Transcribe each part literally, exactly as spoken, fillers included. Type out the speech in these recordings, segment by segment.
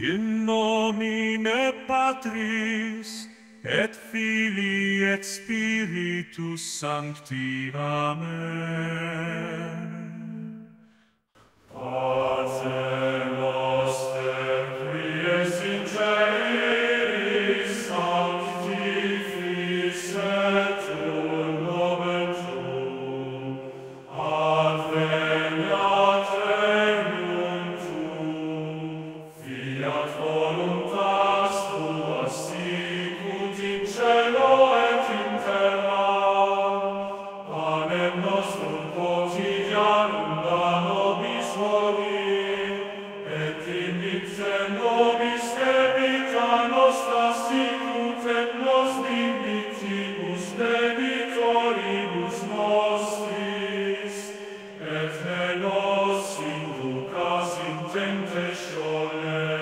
In nomine Patris, et Filii, et Spiritus Sancti. Amen. Pace noster, qui es in celis, sanctificetur tuum nomen tuum, adveniat regnum tuum, fiat voluntas tua sicut in cielo et in terra. Panem nostrum quotidianum da nobis hodie, et dimitte nobis debita nostra, sicut et nos dimittimus debitoribus nostris, et ne nos inducas in tentationem,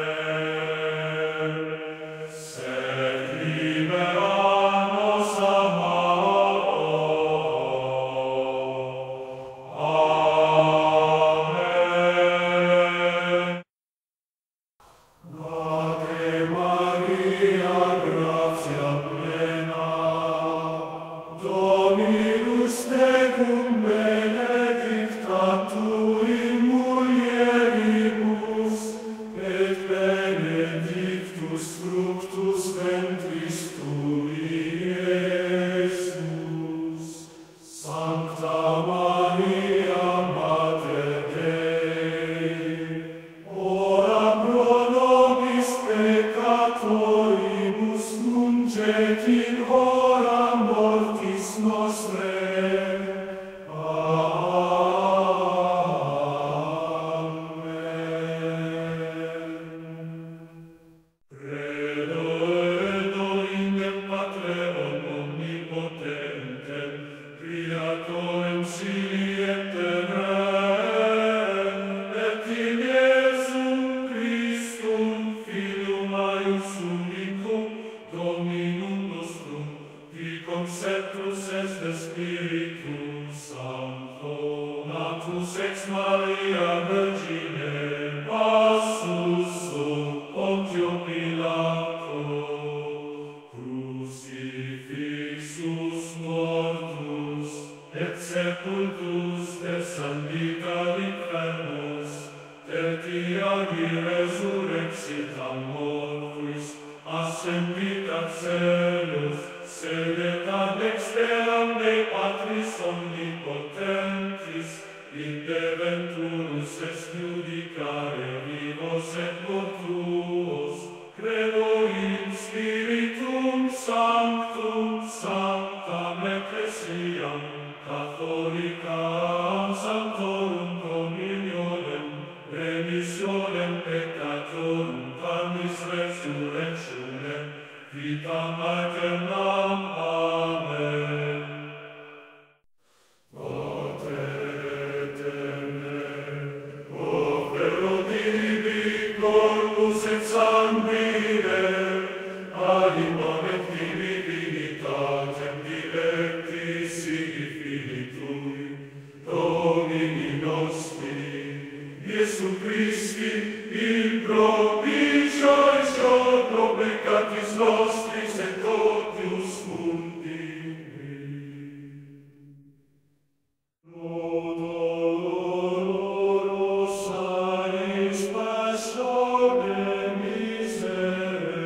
Sole miser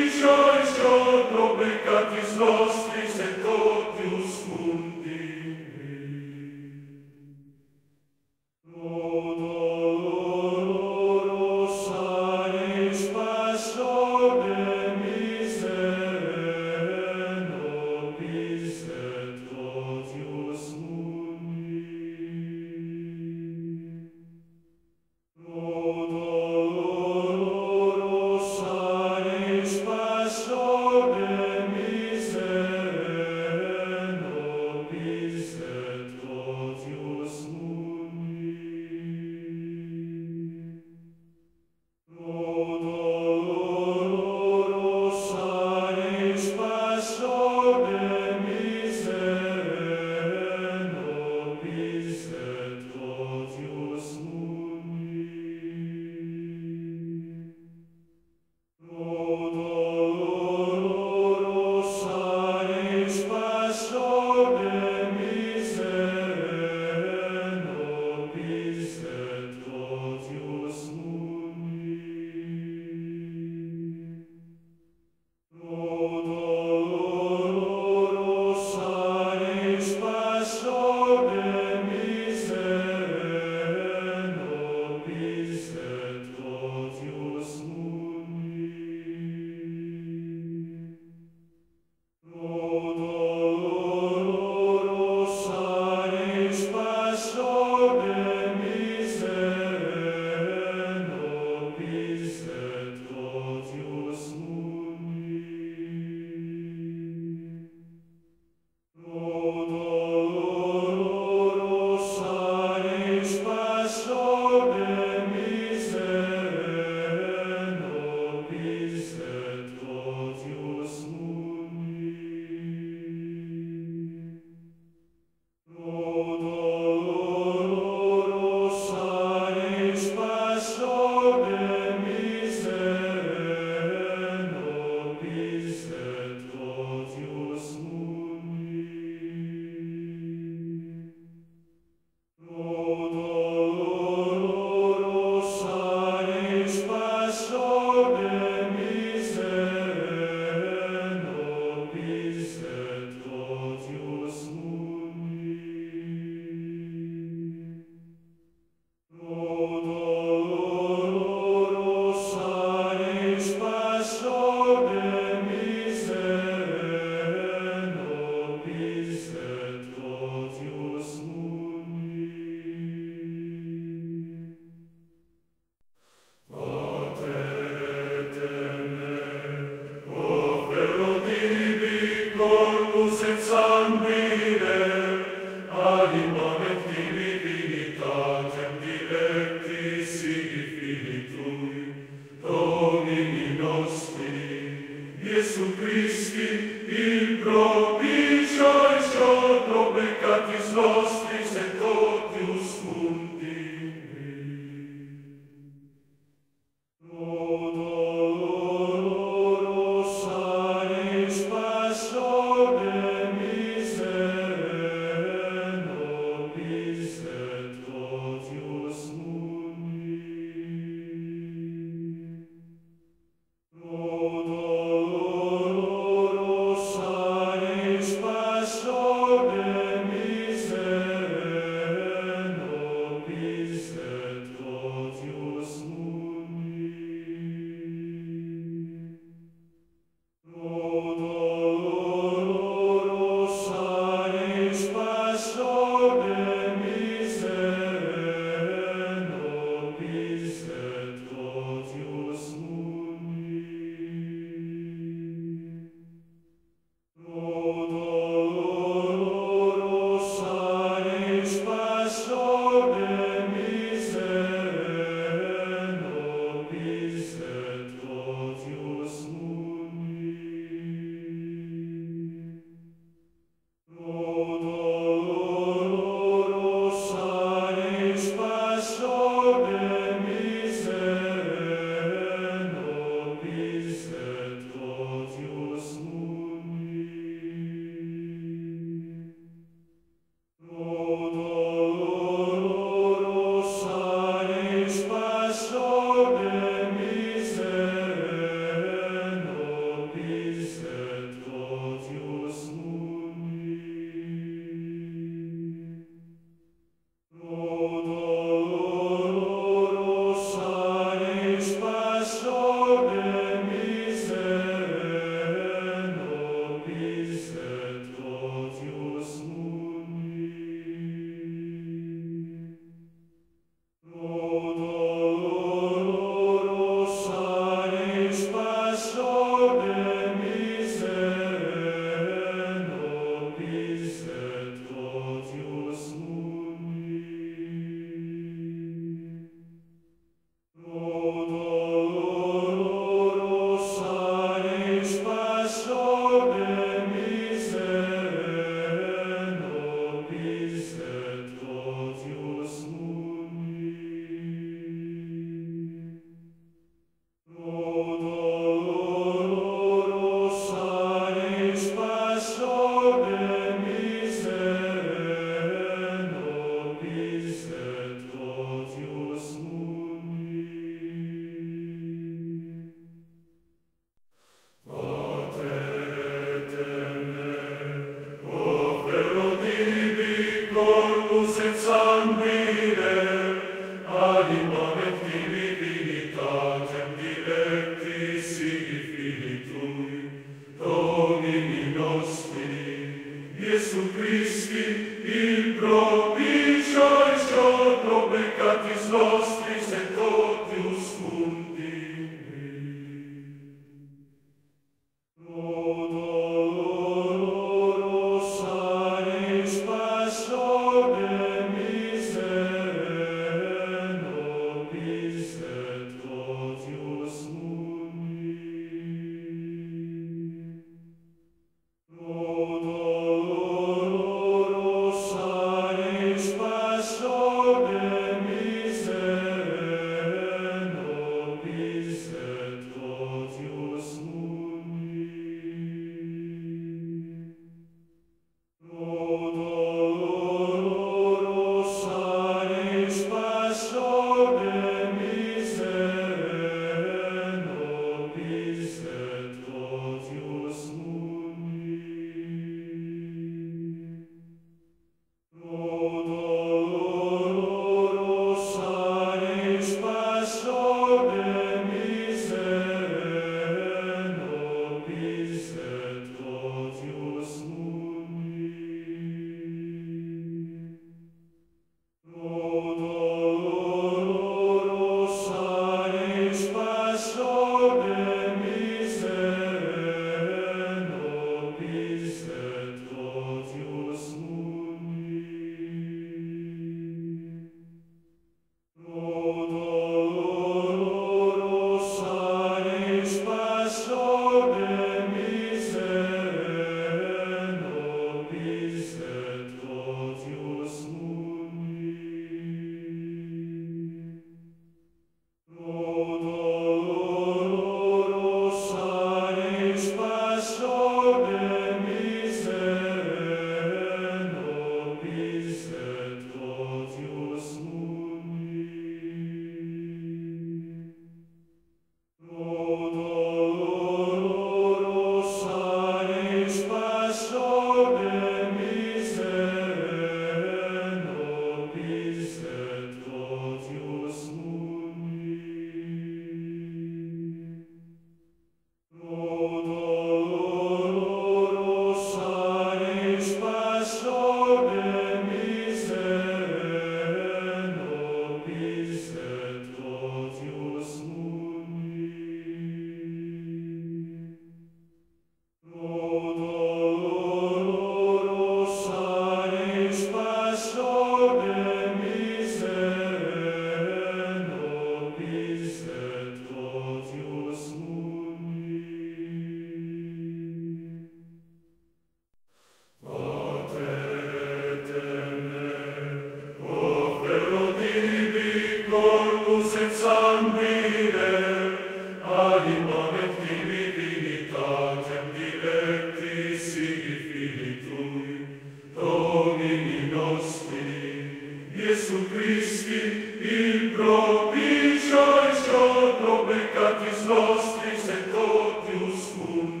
peccatis nostris et otius mundi.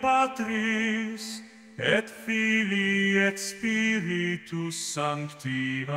Patris, et Filii, et Spiritus Sancti.